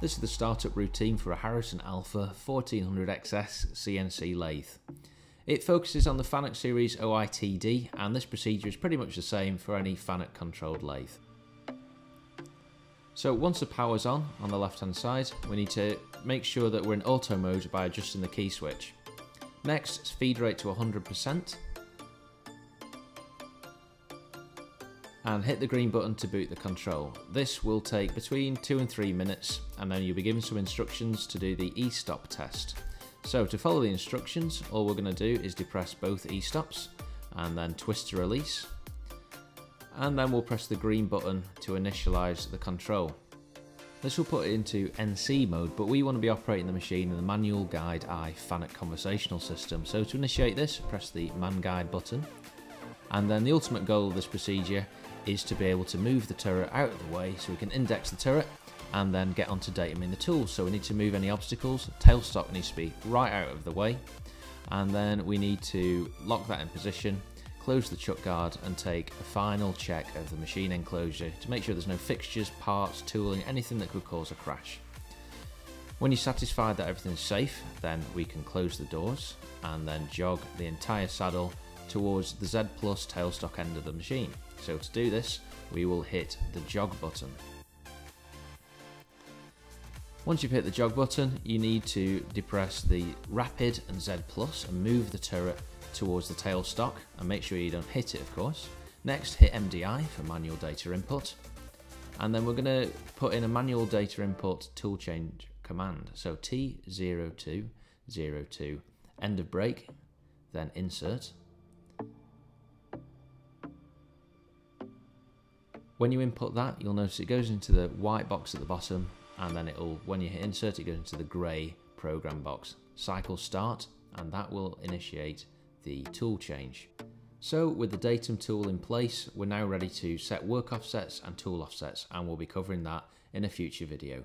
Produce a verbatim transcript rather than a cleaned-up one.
This is the startup routine for a Harrison Alpha fourteen hundred X S C N C lathe. It focuses on the FANUC series O I T D, and this procedure is pretty much the same for any FANUC controlled lathe. So once the power's on, on the left hand side, we need to make sure that we're in auto mode by adjusting the key switch. Next, feed rate to one hundred percent. And hit the green button to boot the control. This will take between two and three minutes, and then you'll be given some instructions to do the e-stop test. So to follow the instructions, all we're going to do is depress both e-stops and then twist to release. And then we'll press the green button to initialize the control. This will put it into N C mode, but we want to be operating the machine in the manual guide I FANUC conversational system. So to initiate this, press the man guide button. And then the ultimate goal of this procedure is to be able to move the turret out of the way so we can index the turret and then get onto datum in the tools. So we need to move any obstacles, tailstock needs to be right out of the way, and then we need to lock that in position, close the chuck guard and take a final check of the machine enclosure to make sure there's no fixtures, parts, tooling, anything that could cause a crash. When you're satisfied that everything's safe, then we can close the doors and then jog the entire saddle towards the Z plus tailstock end of the machine. So to do this, we will hit the jog button. Once you've hit the jog button, you need to depress the rapid and Z plus and move the turret towards the tailstock, and make sure you don't hit it, of course. Next, hit M D I for manual data input, and then we're going to put in a manual data input tool change command. So T zero two zero two, end of break, then insert. When you input that, you'll notice it goes into the white box at the bottom, and then it'll, when you hit insert, it goes into the grey program box. Cycle start, and that will initiate the tool change. So with the datum tool in place, we're now ready to set work offsets and tool offsets, and we'll be covering that in a future video.